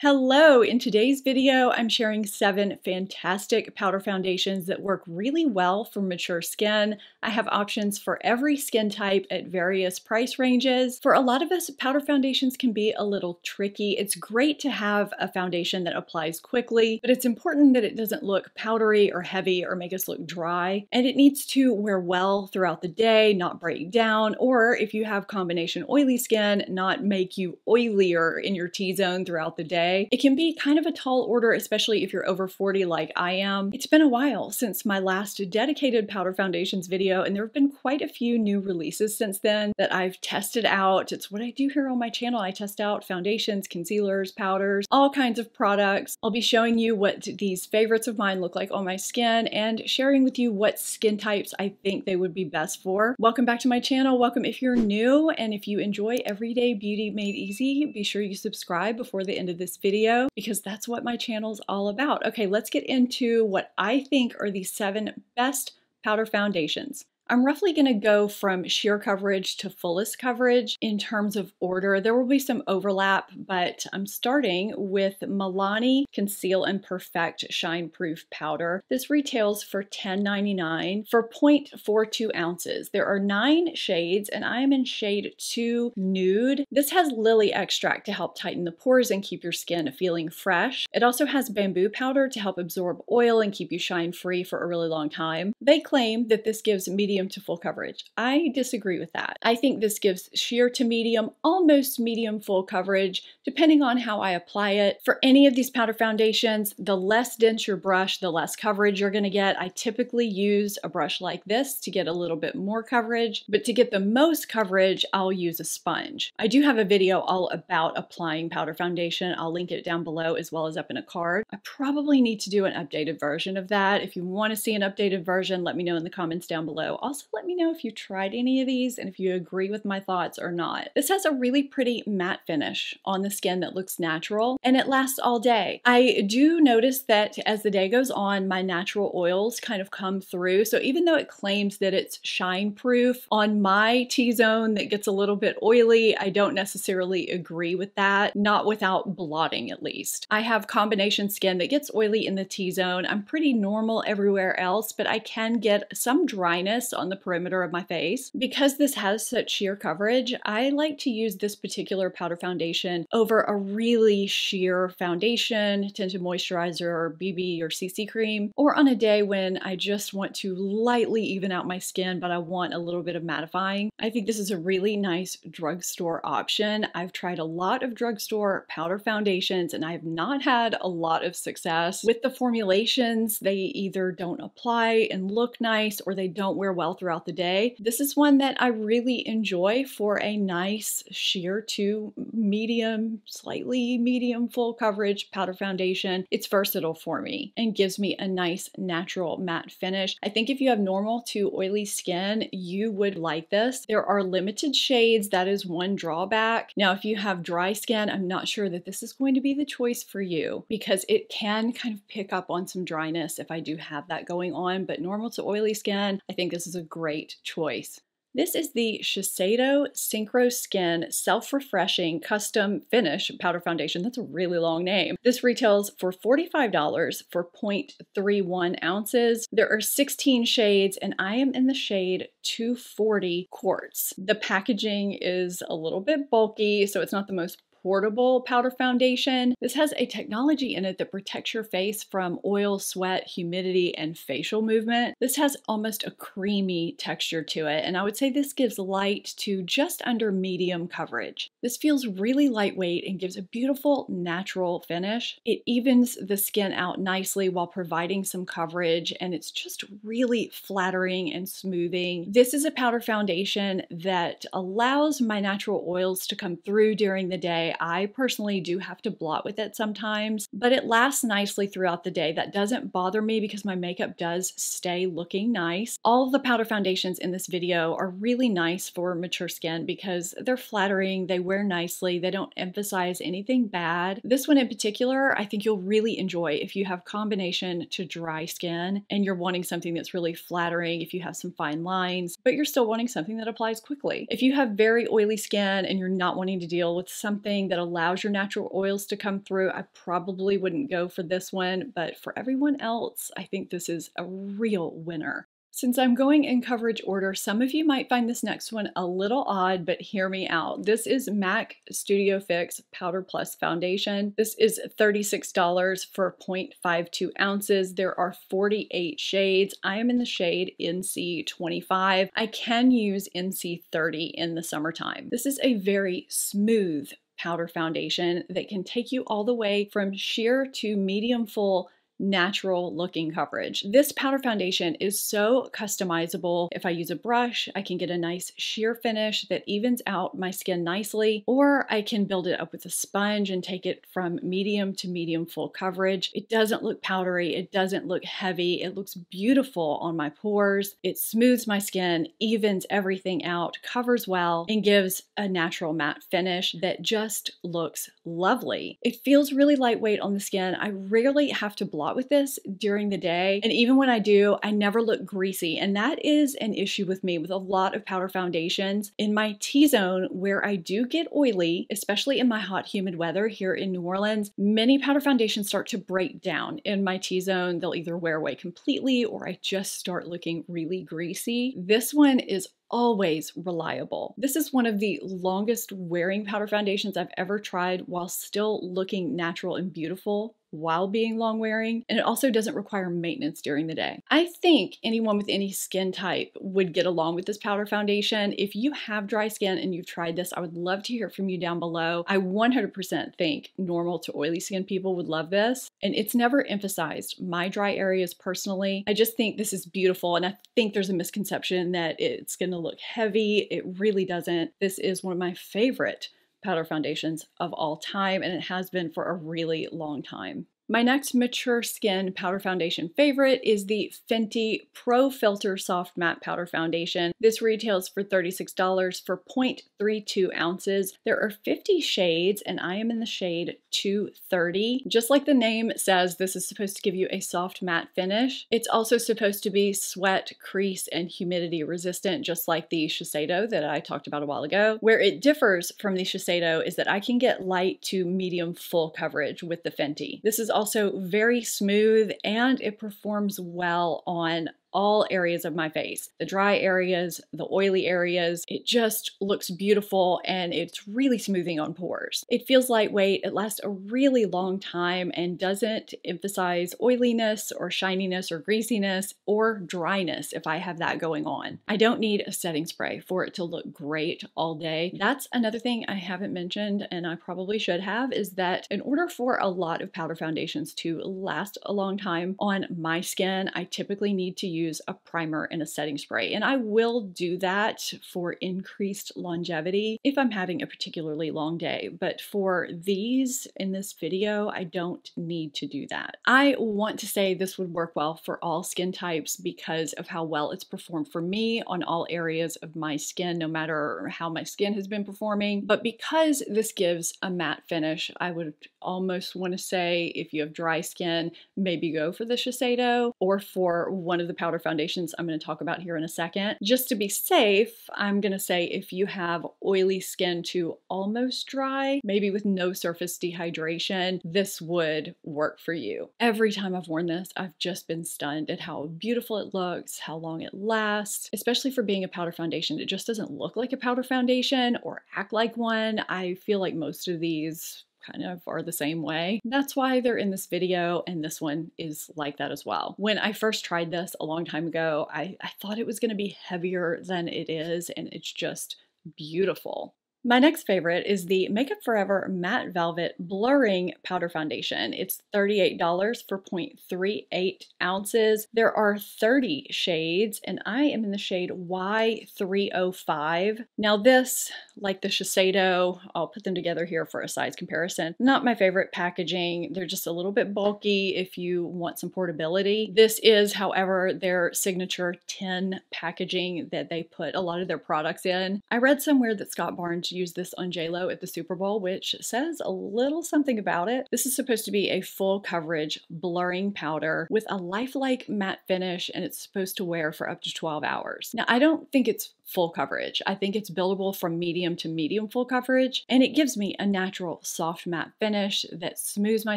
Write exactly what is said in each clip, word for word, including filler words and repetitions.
Hello! In today's video, I'm sharing seven fantastic powder foundations that work really well for mature skin. I have options for every skin type at various price ranges. For a lot of us, powder foundations can be a little tricky. It's great to have a foundation that applies quickly, but it's important that it doesn't look powdery or heavy or make us look dry. And it needs to wear well throughout the day, not break down, or if you have combination oily skin, not make you oilier in your T-zone throughout the day. It can be kind of a tall order, especially if you're over forty like I am. It's been a while since my last dedicated powder foundations video, and there have been quite a few new releases since then that I've tested out. It's what I do here on my channel. I test out foundations, concealers, powders, all kinds of products. I'll be showing you what these favorites of mine look like on my skin and sharing with you what skin types I think they would be best for. Welcome back to my channel. Welcome if you're new, and if you enjoy everyday beauty made easy, be sure you subscribe before the end of this video because that's what my channel's all about. Okay, let's get into what I think are the seven best powder foundations. I'm roughly going to go from sheer coverage to fullest coverage in terms of order. There will be some overlap, but I'm starting with Milani Conceal and Perfect Shine Proof Powder. This retails for ten ninety-nine for zero point four two ounces. There are nine shades, and I am in shade two, Nude. This has lily extract to help tighten the pores and keep your skin feeling fresh. It also has bamboo powder to help absorb oil and keep you shine-free for a really long time. They claim that this gives medium to full coverage. I disagree with that. I think this gives sheer to medium, almost medium full coverage, depending on how I apply it. For any of these powder foundations, the less dense your brush, the less coverage you're going to get. I typically use a brush like this to get a little bit more coverage, but to get the most coverage, I'll use a sponge. I do have a video all about applying powder foundation. I'll link it down below as well as up in a card. I probably need to do an updated version of that. If you want to see an updated version, let me know in the comments down below. Also, let me know if you tried any of these and if you agree with my thoughts or not. This has a really pretty matte finish on the skin that looks natural, and it lasts all day. I do notice that as the day goes on, my natural oils kind of come through. So even though it claims that it's shine proof, on my T-zone that gets a little bit oily, I don't necessarily agree with that, not without blotting at least. I have combination skin that gets oily in the T-zone. I'm pretty normal everywhere else, but I can get some dryness on the perimeter of my face. Because this has such sheer coverage, I like to use this particular powder foundation over a really sheer foundation, tinted moisturizer, or B B or C C cream, or on a day when I just want to lightly even out my skin, but I want a little bit of mattifying. I think this is a really nice drugstore option. I've tried a lot of drugstore powder foundations, and I have not had a lot of success with the formulations. They either don't apply and look nice, or they don't wear well throughout the day. This is one that I really enjoy for a nice sheer to medium, slightly medium full coverage powder foundation. It's versatile for me and gives me a nice natural matte finish. I think if you have normal to oily skin, you would like this. There are limited shades. That is one drawback. Now, if you have dry skin, I'm not sure that this is going to be the choice for you because it can kind of pick up on some dryness if I do have that going on, but normal to oily skin, I think this is a great choice. This is the Shiseido Synchro Skin Self-Refreshing Custom Finish Powder Foundation. That's a really long name. This retails for forty-five dollars for zero point three one ounces. There are sixteen shades, and I am in the shade two forty Quartz. The packaging is a little bit bulky, so it's not the most portable powder foundation. This has a technology in it that protects your face from oil, sweat, humidity, and facial movement. This has almost a creamy texture to it, and I would say this gives light to just under medium coverage. This feels really lightweight and gives a beautiful natural finish. It evens the skin out nicely while providing some coverage, and it's just really flattering and smoothing. This is a powder foundation that allows my natural oils to come through during the day. I personally do have to blot with it sometimes, but it lasts nicely throughout the day. That doesn't bother me because my makeup does stay looking nice. All the powder foundations in this video are really nice for mature skin because they're flattering, they wear nicely, they don't emphasize anything bad. This one in particular, I think you'll really enjoy if you have combination to dry skin and you're wanting something that's really flattering, if you have some fine lines, but you're still wanting something that applies quickly. If you have very oily skin and you're not wanting to deal with something thing that allows your natural oils to come through, I probably wouldn't go for this one, but for everyone else, I think this is a real winner. Since I'm going in coverage order, some of you might find this next one a little odd, but hear me out. This is MAC Studio Fix Powder Plus Foundation. This is thirty-six dollars for zero point five two ounces. There are forty-eight shades. I am in the shade N C twenty-five. I can use N C thirty in the summertime. This is a very smooth powder foundation that can take you all the way from sheer to medium full natural looking coverage. This powder foundation is so customizable. If I use a brush, I can get a nice sheer finish that evens out my skin nicely, or I can build it up with a sponge and take it from medium to medium full coverage. It doesn't look powdery. It doesn't look heavy. It looks beautiful on my pores. It smooths my skin, evens everything out, covers well, and gives a natural matte finish that just looks lovely. It feels really lightweight on the skin. I rarely have to blot with this during the day, and even when I do, I never look greasy, and that is an issue with me with a lot of powder foundations in my T-zone, where I do get oily, especially in my hot humid weather here in New Orleans. Many powder foundations start to break down in my T-zone. They'll either wear away completely, or I just start looking really greasy. This one is always reliable. This is one of the longest wearing powder foundations I've ever tried, while still looking natural and beautiful while being long wearing, and it also doesn't require maintenance during the day. I think anyone with any skin type would get along with this powder foundation. If you have dry skin and you've tried this, I would love to hear from you down below. I one hundred percent think normal to oily skin people would love this, and it's never emphasized my dry areas personally. I just think this is beautiful, and I think there's a misconception that it's going to look heavy. It really doesn't. This is one of my favorite powder foundations of all time, and it has been for a really long time. My next mature skin powder foundation favorite is the Fenty Pro Filt'r Soft Matte Powder Foundation. This retails for thirty-six dollars for zero point three two ounces. There are fifty shades, and I am in the shade two thirty. Just like the name says, this is supposed to give you a soft matte finish. It's also supposed to be sweat, crease, and humidity resistant, just like the Shiseido that I talked about a while ago. Where it differs from the Shiseido is that I can get light to medium full coverage with the Fenty. This is also very smooth, and it performs well on all areas of my face. The dry areas, the oily areas, it just looks beautiful, and it's really smoothing on pores. It feels lightweight, it lasts a really long time, and doesn't emphasize oiliness or shininess or greasiness or dryness if I have that going on. I don't need a setting spray for it to look great all day. That's another thing I haven't mentioned, and I probably should have, is that in order for a lot of powder foundations to last a long time on my skin, I typically need to use use a primer and a setting spray. And I will do that for increased longevity if I'm having a particularly long day. But for these in this video, I don't need to do that. I want to say this would work well for all skin types because of how well it's performed for me on all areas of my skin, no matter how my skin has been performing. But because this gives a matte finish, I would almost want to say if you have dry skin, maybe go for the Shiseido or for one of the powder powder foundations I'm going to talk about here in a second. Just to be safe, I'm going to say if you have oily skin to almost dry, maybe with no surface dehydration, this would work for you. Every time I've worn this, I've just been stunned at how beautiful it looks, how long it lasts, especially for being a powder foundation. It just doesn't look like a powder foundation or act like one. I feel like most of these kind of are the same way. That's why they're in this video, and this one is like that as well. When I first tried this a long time ago, I, I thought it was going to be heavier than it is, and it's just beautiful. My next favorite is the Makeup Forever Matte Velvet Blurring Powder Foundation. It's thirty-eight dollars for zero point three eight ounces. There are thirty shades, and I am in the shade Y three oh five. Now this, like the Shiseido, I'll put them together here for a size comparison. Not my favorite packaging. They're just a little bit bulky if you want some portability. This is, however, their signature tin packaging that they put a lot of their products in. I read somewhere that Scott Barnes use this on J Lo at the Super Bowl, which says a little something about it. This is supposed to be a full coverage blurring powder with a lifelike matte finish, and it's supposed to wear for up to twelve hours. Now, I don't think it's full coverage. I think it's buildable from medium to medium full coverage, and it gives me a natural soft matte finish that smooths my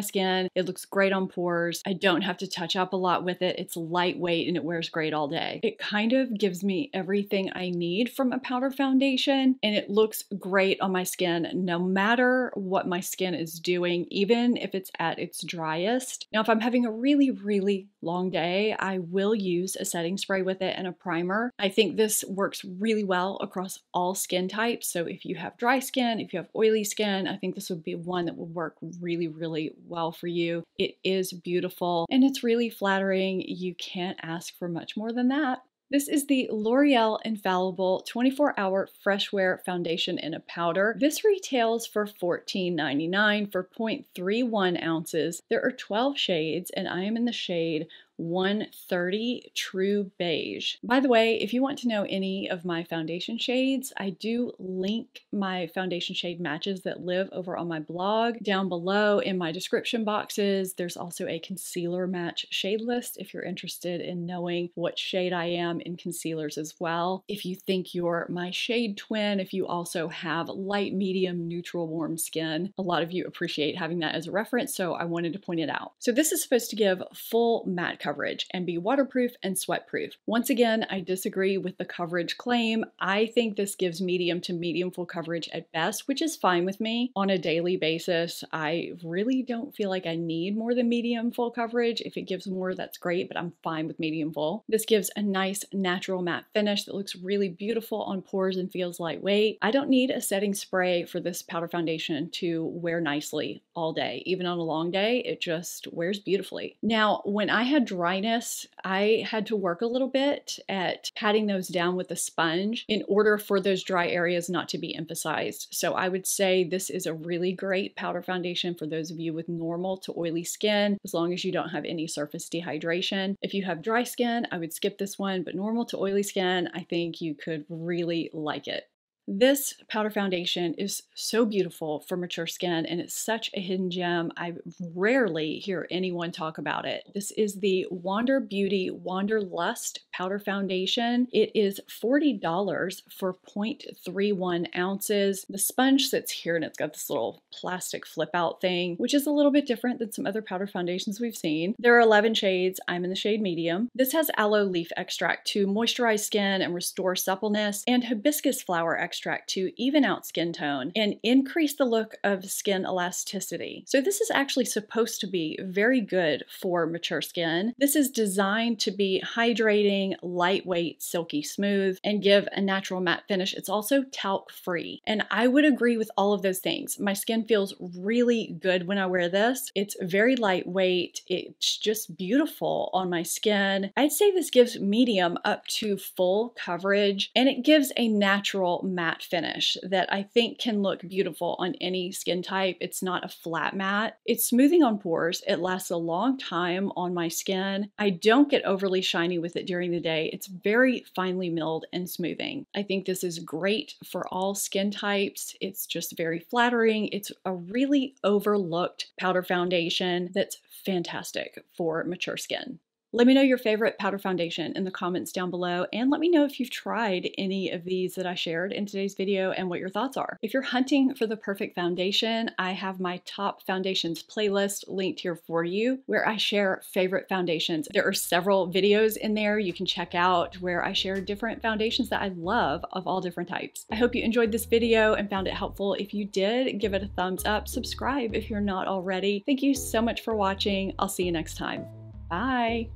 skin. It looks great on pores. I don't have to touch up a lot with it. It's lightweight and it wears great all day. It kind of gives me everything I need from a powder foundation, and it looks great on my skin no matter what my skin is doing, even if it's at its driest. Now, if I'm having a really, really long day, I will use a setting spray with it and a primer. I think this works really well across all skin types. So if you have dry skin, if you have oily skin, I think this would be one that would work really, really well for you. It is beautiful and it's really flattering. You can't ask for much more than that. This is the L'Oreal Infallible twenty-four hour Fresh Wear Foundation in a Powder. This retails for fourteen ninety-nine for zero point three one ounces. There are twelve shades, and I am in the shade one thirty True Beige. By the way, if you want to know any of my foundation shades, I do link my foundation shade matches that live over on my blog down below in my description boxes. There's also a concealer match shade list if you're interested in knowing what shade I am in concealers as well. If you think you're my shade twin, if you also have light, medium, neutral, warm skin, a lot of you appreciate having that as a reference, so I wanted to point it out. So this is supposed to give full matte coverage and be waterproof and sweatproof. Once again, I disagree with the coverage claim. I think this gives medium to medium full coverage at best, which is fine with me. On a daily basis, I really don't feel like I need more than medium full coverage. If it gives more, that's great, but I'm fine with medium full. This gives a nice natural matte finish that looks really beautiful on pores and feels lightweight. I don't need a setting spray for this powder foundation to wear nicely all day. Even on a long day, it just wears beautifully. Now, when I had dryness, I had to work a little bit at patting those down with a sponge in order for those dry areas not to be emphasized. So I would say this is a really great powder foundation for those of you with normal to oily skin, as long as you don't have any surface dehydration. If you have dry skin, I would skip this one, but normal to oily skin, I think you could really like it. This powder foundation is so beautiful for mature skin, and it's such a hidden gem. I rarely hear anyone talk about it. This is the Wander Beauty Wanderlust Powder Foundation. It is forty dollars for zero point three one ounces. The sponge sits here and it's got this little plastic flip out thing, which is a little bit different than some other powder foundations we've seen. There are eleven shades. I'm in the shade medium. This has aloe leaf extract to moisturize skin and restore suppleness, and hibiscus flower extract extract to even out skin tone and increase the look of skin elasticity. So this is actually supposed to be very good for mature skin. This is designed to be hydrating, lightweight, silky smooth, and give a natural matte finish. It's also talc free. And I would agree with all of those things. My skin feels really good when I wear this. It's very lightweight. It's just beautiful on my skin. I'd say this gives medium up to full coverage, and it gives a natural matte matte finish that I think can look beautiful on any skin type. It's not a flat matte. It's smoothing on pores. It lasts a long time on my skin. I don't get overly shiny with it during the day. It's very finely milled and smoothing. I think this is great for all skin types. It's just very flattering. It's a really overlooked powder foundation that's fantastic for mature skin. Let me know your favorite powder foundation in the comments down below, and let me know if you've tried any of these that I shared in today's video and what your thoughts are. If you're hunting for the perfect foundation, I have my top foundations playlist linked here for you, where I share favorite foundations. There are several videos in there you can check out where I share different foundations that I love of all different types. I hope you enjoyed this video and found it helpful. If you did, give it a thumbs up, subscribe if you're not already. Thank you so much for watching. I'll see you next time. Bye.